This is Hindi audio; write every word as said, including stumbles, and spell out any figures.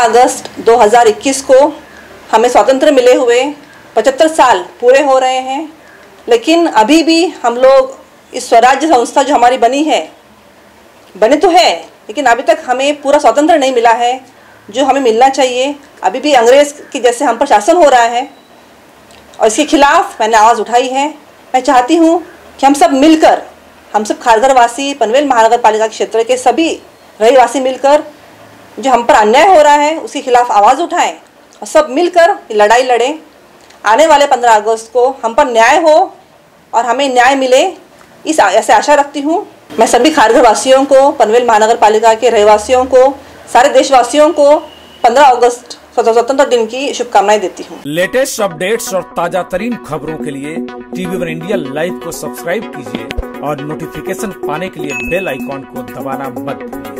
पंद्रह अगस्त दो हज़ार इक्कीस को हमें स्वतंत्र मिले हुए पचहत्तर साल पूरे हो रहे हैं, लेकिन अभी भी हम लोग इस स्वराज्य संस्था जो हमारी बनी है, बने तो है लेकिन अभी तक हमें पूरा स्वतंत्र नहीं मिला है जो हमें मिलना चाहिए। अभी भी अंग्रेज़ के जैसे हम पर शासन हो रहा है और इसके खिलाफ मैंने आवाज़ उठाई है। मैं चाहती हूँ कि हम सब मिलकर, हम सब खारगरवासी, पनवेल महानगरपालिका के क्षेत्र के सभी रहीवासी मिलकर जो हम पर अन्याय हो रहा है उसके खिलाफ आवाज़ उठाएं और सब मिलकर लड़ाई लड़ें। आने वाले पंद्रह अगस्त को हम पर न्याय हो और हमें न्याय मिले, इस ऐसे आशा रखती हूँ। मैं सभी खारगर वासियों को, पनवेल महानगरपालिका के रहवासियों को, सारे देशवासियों को पंद्रह अगस्त स्वतंत्रता दिन की शुभकामनाएं देती हूँ। लेटेस्ट अपडेट्स और ताजा तरीन खबरों के लिए टीवी वन इंडिया लाइव को सब्सक्राइब कीजिए और नोटिफिकेशन पाने के लिए बेल आइकॉन को दबाना मत भूलिए।